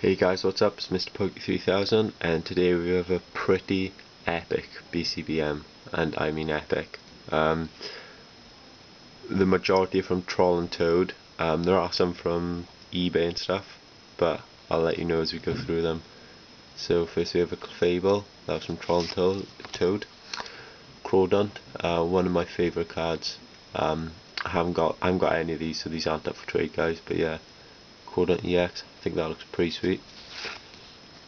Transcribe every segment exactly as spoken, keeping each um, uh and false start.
Hey guys, what's up? It's Mr Poke three thousand and today we have a pretty epic B C B M, and I mean epic. Um, the majority are from Troll and Toad. Um, there are some from eBay and stuff, but I'll let you know as we go through them. So first we have a Clefable, that was from Troll and to Toad. Crawdaunt, uh, one of my favourite cards. Um, I haven't got I haven't got any of these, so these aren't up for trade guys, but yeah. Crawdaunt E X, I think that looks pretty sweet.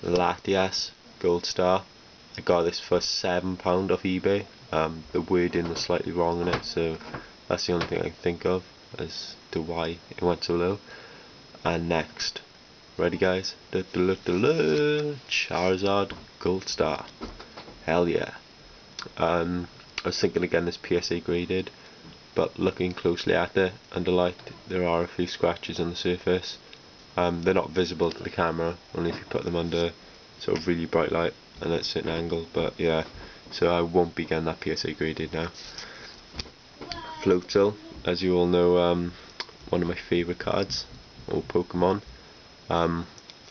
Latias, gold star. I got this for seven pounds off eBay. Um, the wording was slightly wrong in it, so that's the only thing I can think of as to why it went so low. And next, ready guys? Da -da -da -da -da. Charizard, gold star. Hell yeah. Um, I was thinking again this P S A graded, but looking closely at it under light, there are a few scratches on the surface. Um, they're not visible to the camera, only if you put them under sort of really bright light and at a certain angle, but yeah, so I won't be getting that P S A graded now. Floatzel, as you all know, um, one of my favourite cards, or Pokémon. Um,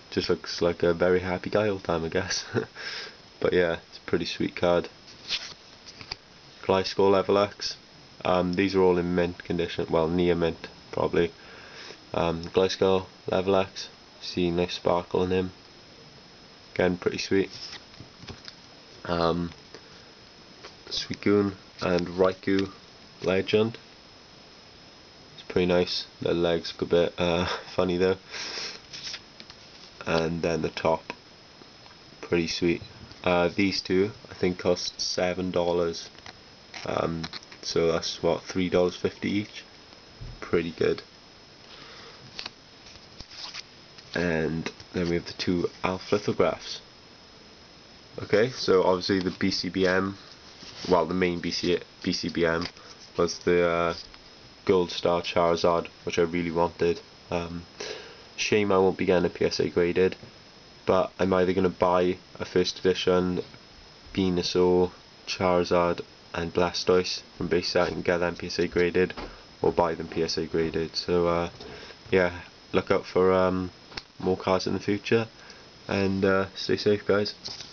just looks like a very happy guy all the time, I guess. But yeah, it's a pretty sweet card. Gliscor level X. Um, these are all in mint condition, well, near mint probably. Um, Gliscor level X, see nice sparkle in him. Again, pretty sweet. Um, Suicune and Raikou legend. It's pretty nice. Their legs look a bit uh, funny though. And then the top, pretty sweet. Uh, these two, I think, cost seven dollars. Um, so that's what, three dollars fifty each, pretty good. And then we have the two alpha lithographs. Okay, so obviously the B C B M, well the main B C B M was the uh, gold star Charizard, which I really wanted. Um, shame I won't be getting a P S A graded, but I'm either going to buy a first edition Venusaur, Charizard and Blastoise from B C A and get them P S A graded, or buy them P S A graded. So uh, yeah, look out for um, more cards in the future, and uh, stay safe guys.